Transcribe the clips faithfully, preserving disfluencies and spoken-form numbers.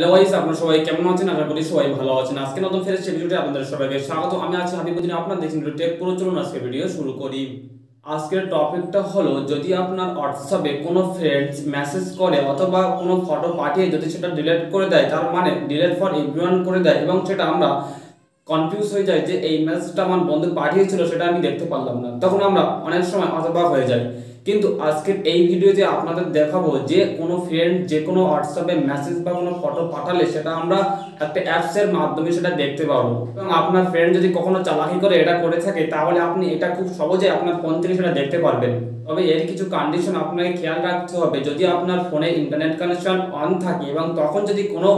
Hello guys আপনারা সবাই কেমন আছেন? আশা করি সবাই ভালো আছেন। আজকে নতুন ফ্রেশ ভিডিওতে আপনাদের সবাইকে স্বাগত। আমি আছি হাবিব উদ্দিন, আপনারা দেখছেন টেক প্রচলন। আজকে ভিডিও শুরু করি। আজকের টপিকটা হলো, যদি আপনার হোয়াটসঅ্যাপে কোনো ফ্রেন্ডস মেসেজ করে অথবা কোনো ফটো পাঠিয়ে যদি সেটা ডিলিট করে দেয়, তার মানে ডিলিট ফর এভরিওয়ান করে দেয়, এবং সেটা আমরা কনফিউজ হয়ে যায় যে এই মেসেজটা আমার বন্ধু পাঠিয়েছিল, সেটা আমি দেখতে পারলাম না, তখন আমরা অনেক সময় অবাক হয়ে যাই। কিন্তু আজকের এই ভিডিওতে আপনাদের দেখাবো যে কোনো ফ্রেন্ড যে কোনো হোয়াটসঅ্যাপে মেসেজ বা কোনো ফটো পাঠালে সেটা আমরা একটা অ্যাপসের মাধ্যমে সেটা দেখতে পাবো, এবং আপনার ফ্রেন্ড যদি কখনো চালাকি করে এটা করে থাকে, তাহলে আপনি এটা খুব সহজে আপনার ফোন থেকে সেটা দেখতে পারবেন। তবে এর কিছু কন্ডিশন আপনাকে খেয়াল রাখতে হবে। যদি আপনার ফোনে ইন্টারনেট কানেকশন অন থাকে এবং তখন যদি কোনো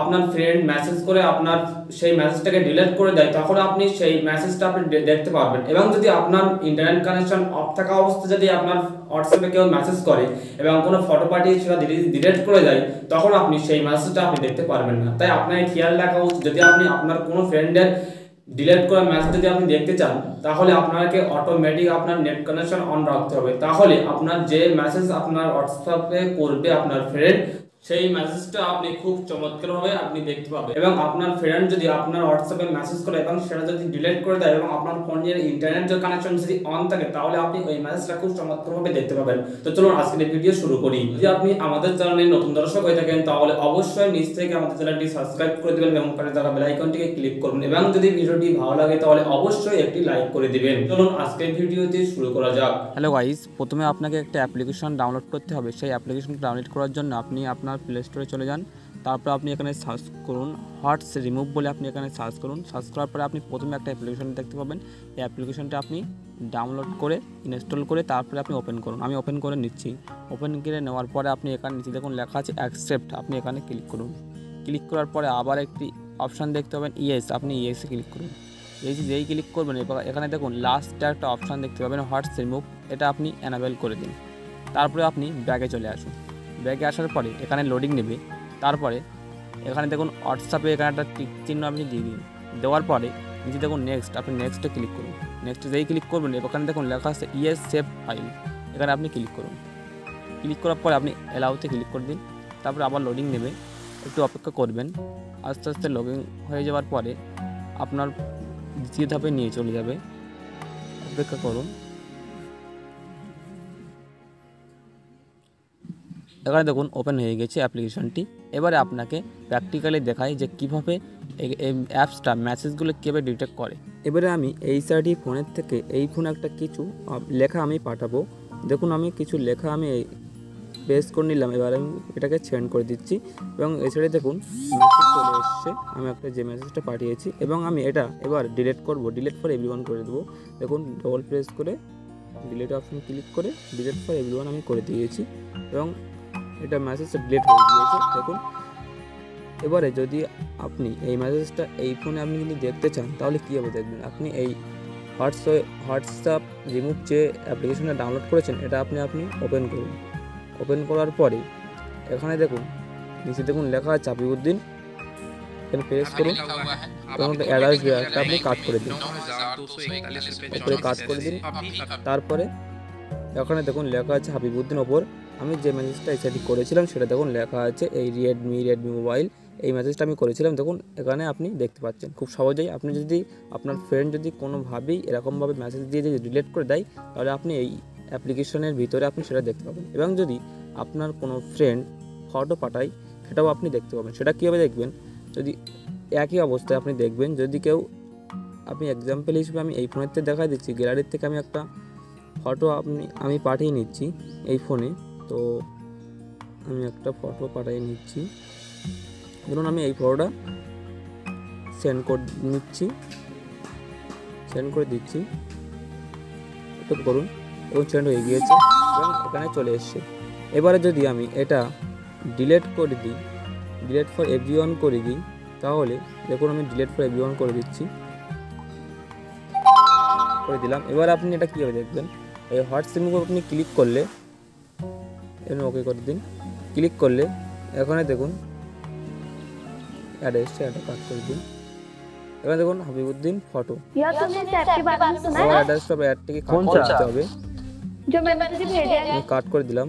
আপনার ফ্রেন্ড মেসেজ করে আপনার সেই মেসেজটাকে ডিলিট করে দেয়, তখন আপনি সেই মেসেজটা আপনি দেখতে পারবেন। এবং যদি আপনার ইন্টারনেট কানেকশন অফ থাকা অবস্থায় যদি আপনার হোয়াটসঅ্যাপে কেউ মেসেজ করে এবং কোনো ফটো পাঠিয়ে সেটা ডিলিট করে দেয়, তখন আপনি সেই মেসেজটা আপনি দেখতে পারবেন না। তাই আপনাকে খেয়াল রাখা উচিত, যদি আপনি আপনার কোনো ফ্রেন্ডের ডিলিট করা মেসেজ যদি আপনি দেখতে চান, তাহলে আপনাকে অটোমেটিক আপনার নেট কানেকশন অন রাখতে হবে। তাহলে আপনার যে মেসেজ আপনার হোয়াটসঅ্যাপে করবে আপনার ফ্রেন্ড, সেই মেসেজটা আপনি খুব চমৎকারভাবে আপনি দেখতে পাবেন। এবং আপনার ফ্রেন্ড যদি আপনার হোয়াটসঅ্যাপে মেসেজ করে এবং সেটা যদি ডিলিট করে দেয় এবং আপনার ফোনের ইন্টারনেট যে কানেকশন যদি অন থাকে, তাহলে আপনি ওই মেসেজটা খুব চমৎকারভাবে দেখতে পাবেন। তো চলুন আজকের ভিডিও শুরু করি। যদি আপনি আমাদের চ্যানেলে নতুন দর্শক হয়ে থাকেন, তাহলে অবশ্যই নিচ থেকে আমাদের চ্যানেলটি সাবস্ক্রাইব করে দেবেন এবং পাশে থাকা বেল আইকনটিকে ক্লিক করুন, এবং যদি ভিডিওটি ভালো লাগে তাহলে অবশ্যই একটি লাইক করে দেবেন। চলুন আজকের ভিডিওটি শুরু করা যাক। হ্যালো গাইস, প্রথমে আপনাকে একটা অ্যাপ্লিকেশন ডাউনলোড করতে হবে। সেই অ্যাপ্লিকেশন ডাউনলোড করার জন্য আপনি আপনার প্লে স্টোরে চলে যান, তারপর আপনি এখানে সার্চ করুন হোয়াটস রিমুভ বলে, আপনি এখানে সার্চ করুন। সার্চ করার পরে আপনি প্রথমে একটা অ্যাপ্লিকেশন দেখতে পাবেন। এই অ্যাপ্লিকেশনটা আপনি ডাউনলোড করে ইনস্টল করে তারপরে আপনি ওপেন করুন। আমি ওপেন করে নিচ্ছি। ওপেন করে নেওয়ার পরে আপনি এখানে নিচে দেখুন লেখা আছে অ্যাকসেপ্ট, আপনি এখানে ক্লিক করুন। ক্লিক করার পরে আবার একটি অপশান দেখতে পাবেন ইয়েস, আপনি ইয়েসে ক্লিক করুন। এই যে যেই ক্লিক করবেন, এবার এখানে দেখুন লাস্টে একটা অপশান দেখতে পাবেন হোয়াটস রিমুভ, এটা আপনি অ্যানাবেল করে দিন। তারপরে আপনি ব্যাগে চলে আসুন। ব্যাগে আসার পরে এখানে লোডিং নেবে, তারপরে এখানে দেখুন হোয়াটসঅ্যাপে এখানে একটা টিক চিহ্ন আপনি দিয়ে দিন। দেওয়ার পরে নিচে দেখুন নেক্সট, আপনি নেক্সটে ক্লিক করুন। নেক্সট যেই ক্লিক করবেন, এখানে দেখুন লেখা আছে ইয়েস সেভ ফাইল, এখানে আপনি ক্লিক করুন। ক্লিক করার পরে আপনি অ্যালাউতে ক্লিক করে দিন। তারপরে আবার লোডিং নেবে, একটু অপেক্ষা করবেন। আস্তে আস্তে লগ ইন হয়ে যাওয়ার পরে আপনার দ্বিতীয় ধাপে নিয়ে চলে যাবে, অপেক্ষা করুন। এখানে দেখুন ওপেন হয়ে গেছে অ্যাপ্লিকেশনটি। এবারে আপনাকে প্র্যাকটিক্যালি দেখায় যে কীভাবে এই অ্যাপসটা মেসেজগুলো কীভাবে ডিটেক্ট করে। এবারে আমি এই সাইডি ফোনের থেকে এই ফোন একটা কিছু লেখা আমি পাঠাবো। দেখুন আমি কিছু লেখা আমি পেস্ট করে নিলাম। এবারে আমি এটাকে সেন্ড করে দিচ্ছি, এবং এই সাইডে দেখুন মেসেজ চলে এসছে আমি একটা যে মেসেজটা পাঠিয়েছি, এবং আমি এটা এবার ডিলিট করব। ডিলিট ফর এভরিওয়ান করে দেবো। দেখুন ডবল প্রেস করে ডিলিট অপশন ক্লিক করে ডিলিট ফর এভরিওয়ান আমি করে দিয়েছি, এবং এটা মেসেজটা ডিলিট হয়ে গিয়েছে দেখুন। এবারে যদি আপনি এই মেসেজটা এই ফোনে আপনি যদি দেখতে চান, তাহলে কীভাবে দেখবেন? আপনি এই হোয়াটসঅ্যাপ হোয়াটসঅ্যাপ রিমুভ যে অ্যাপ্লিকেশনটা ডাউনলোড করেছেন, এটা আপনি আপনি ওপেন করুন। ওপেন করার পরে এখানে দেখুন নিচে দেখুন লেখা আছে হাবিব উদ্দিন, এখানে প্রেস করুন। তখন অ্যাড্রেস দেওয়াটা আপনি কাট করে দিন, ওপরে কাট করে দিন। তারপরে এখানে দেখুন লেখা আছে হাবিব উদ্দিন, ওপর আমি যে মেসেজটা ইত্যাদি করেছিলাম সেটা দেখুন লেখা আছে এই রেডমি রেডমি মোবাইল, এই মেসেজটা আমি করেছিলাম। দেখুন এখানে আপনি দেখতে পাচ্ছেন খুব সহজেই। আপনি যদি আপনার ফ্রেন্ড যদি কোনোভাবেই এরকমভাবে মেসেজ দিয়ে যদি ডিলিট করে দেয়, তাহলে আপনি এই অ্যাপ্লিকেশনের ভিতরে আপনি সেটা দেখতে পাবেন। এবং যদি আপনার কোনো ফ্রেন্ড ফটো পাঠায়, সেটাও আপনি দেখতে পাবেন। সেটা কীভাবে দেখবেন? যদি একই অবস্থায় আপনি দেখবেন, যদি কেউ আপনি এক্সাম্পল হিসেবে আমি এই ফোনের থেকে দেখাই দিচ্ছি, গ্যালারির থেকে আমি একটা ফটো আপনি আমি পাঠিয়ে নিচ্ছি এই ফোনে। তো আমি একটা ফটো পাঠিয়ে নিচ্ছি, ধরুন আমি এই ফটোটা সেন্ড করে নিচ্ছি, সেন্ড করে দিচ্ছি, একটু করুন, এবং সেন্ড হয়ে গিয়েছে এবং এখানে চলে এসছে। এবারে যদি আমি এটা ডিলিট করে দিই, ডিলিট ফর এভরিওয়ান করে দিই, তাহলে দেখুন আমি ডিলিট ফর এভরিওয়ান করে দিচ্ছি, করে দিলাম। এবার আপনি এটা কীভাবে দেখবেন? এই হোয়াটসঅ্যাপ উপর আপনি ক্লিক করলে, এখানে ওকে করে দিন। ক্লিক করলে এখানে দেখুন অ্যাড্রেসটা এটা কাট করে দিন। এখানে দেখুন হাবিব উদ্দিন ফটো, অ্যাড্রেসটা অ্যাডটিকে কাট করে দিতে হবে। কাট করে দিলাম।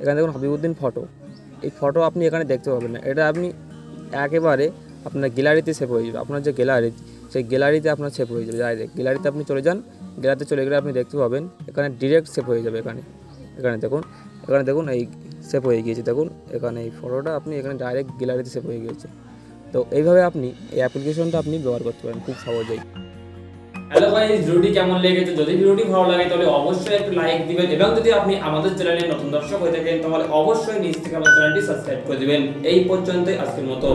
এখানে দেখুন হাবিব উদ্দিন ফটো, এই ফটো আপনি এখানে দেখতে পাবেন না, এটা আপনি একেবারে আপনার গ্যালারিতে সেভ হয়ে যাবে। আপনার যে গ্যালারি সেই গ্যালারিতে আপনার সেভ হয়ে যাবে, ডাইরেক্ট গ্যালারিতে আপনি চলে যান, গ্যালারিতে চলে গেলে আপনি দেখতে পাবেন এখানে ডিরেক্ট সেভ হয়ে যাবে। এখানে এখানে দেখুন এখানে দেখুন এই সেভ হয়ে গিয়েছে, দেখুন এখানে এই ফটোটা আপনি এখানে ডাইরেক্ট গ্যালারিতে সেভ হয়ে গিয়েছে। তো এইভাবে আপনি এই অ্যাপ্লিকেশনটা আপনি ব্যবহার করতে পারেন খুব সহজেই। হ্যালো ভাই, ভিডিওটি কেমন লেগেছে? যদি ভিডিওটি ভালো লাগে তাহলে অবশ্যই একটা লাইক দিবেন, এবং যদি আপনি আমাদের চ্যানেলে নতুন দর্শক হয়ে থাকেন তাহলে অবশ্যই নিজ থেকে আমাদের চ্যানেলটি সাবস্ক্রাইব করে দিবেন। এই পর্যন্তই আজকের মতো।